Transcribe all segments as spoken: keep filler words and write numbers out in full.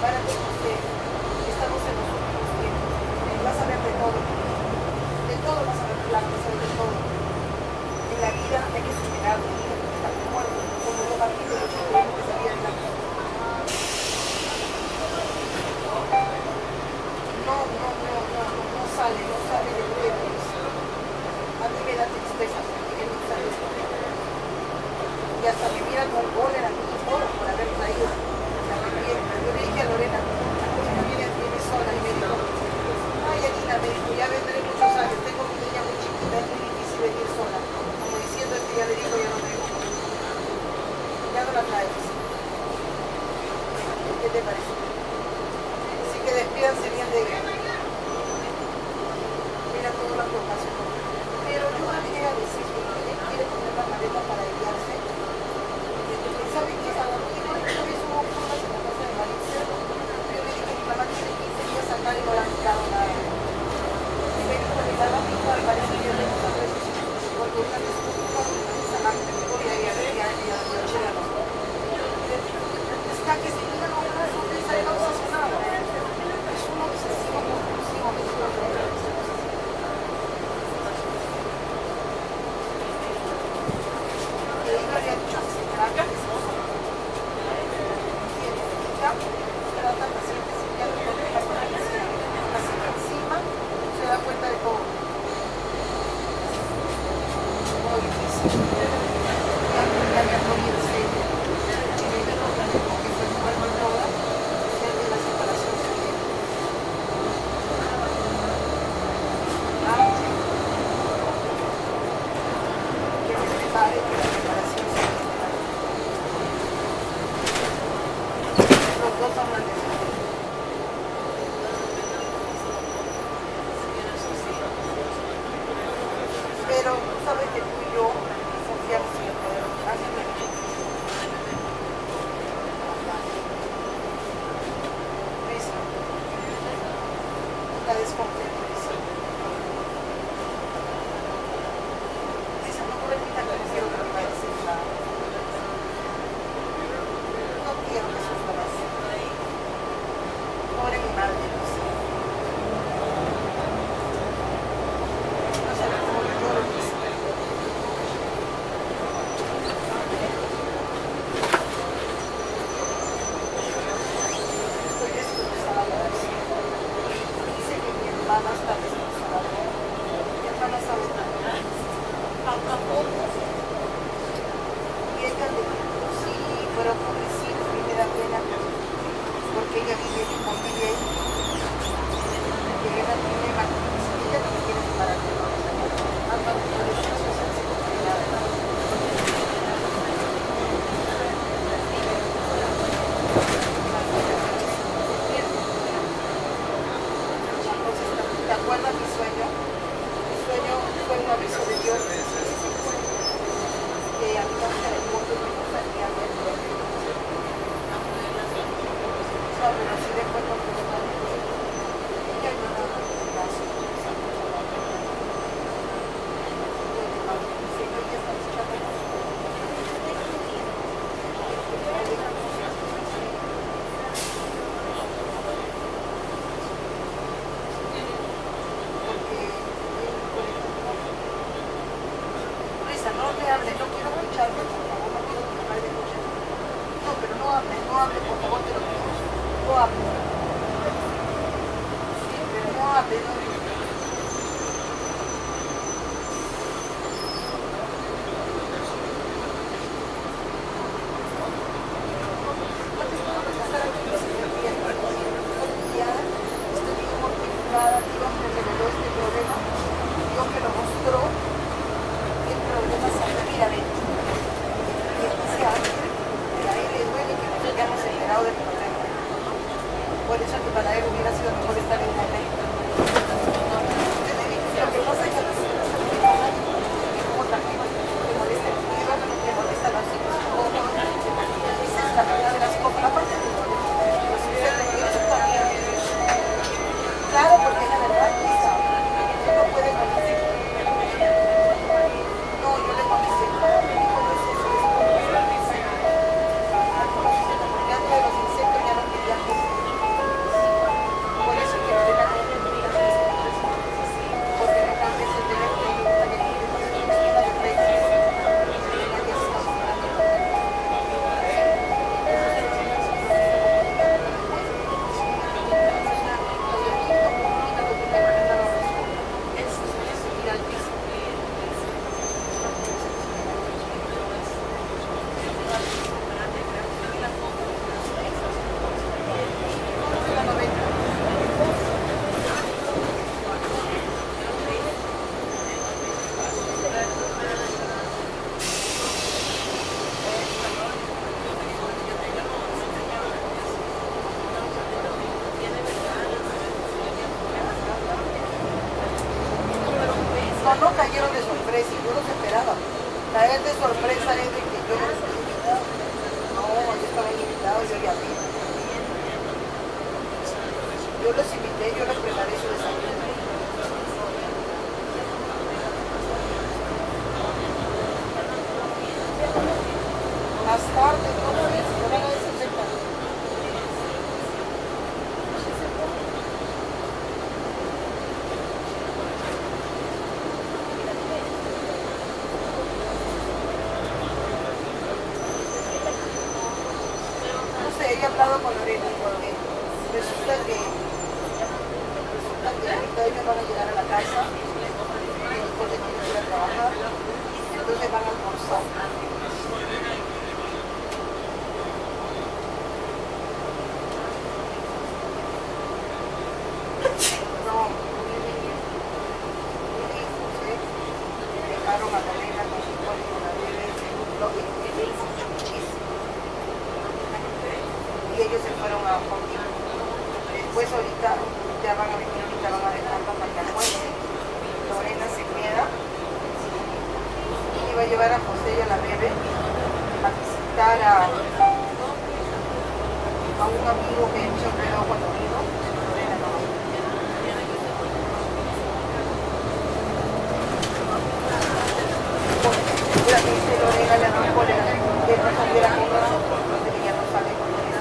llevar a todos ustedes. Estamos en los últimos tiempos. Vas a ver de todo. De todo vas a ver blanco, vas a ver de todo. En la vida hay que superar, hay que estar muerto, como lo partido de ocho años que salía en la vida. No, no, no, no, no sale, no sale de huevos. A mí me da tristeza que no sale esto. Y hasta me miran con gol en algún foro por haber traído. Yo le dije a Lorena, cuando viene, viene sola y me dijo, ay Alina, me dijo, ya vendré muchos años, tengo mi niña muy chiquita, es muy difícil venir sola. Como diciendo, este ya le dijo, ya no tengo. Ya no la traes. ¿Qué te parece? Así que despídanse bien de ella. Mira toda la formación. Pero yo bajé a decir que no quiere poner la maleta para guiarse. ¿Saben qué? No le han quitado nada. Y me dijo que estaba mi hijo, me parece que yo le he dado eso, porque una vez que me dijo que se la categoría y había hecho la noche. Está que si mira no una sonrisa y no obsesionado. Es un obsesivo compulsivo que es una cosa. Le digo, había dicho que se trata de eso. ¿Entiendes? Ya, trata de pacientes y ya no te dejas para eso. Se da cuenta de todo. Muy difícil. Ya me había podido ser. Y me dijo que fue su alma toda. Y de la separación se viene. Ah, sí. Que me separe que la separación se viene. Los dos hablan de eso. yo los esperaba. La gente sorpresa es de que yo no estoy invitado. No, yo estaba invitado, yo ya vi. Yo los invité, yo les preparé su desayuno. Más tarde, ¿cómo ves? ¿Cómo ves? He hablado con Lorena porque resulta que resulta que hoy me van a llegar a la casa después de que ir a trabajar, entonces van a almorzar. No, dejaron a Lorena con su código de la vida. Ellos se fueron a conmigo. Después ahorita ya van a venir, ahorita van a dejar para que almuerce. Lorena se queda y va a llevar a José y a la bebé a visitar a, a un amigo que yo creo conmigo. Lorena no va. Porque seguramente Lorena le arrancó la respondida con razón porque ella no sale con Lorena.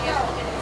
Gracias.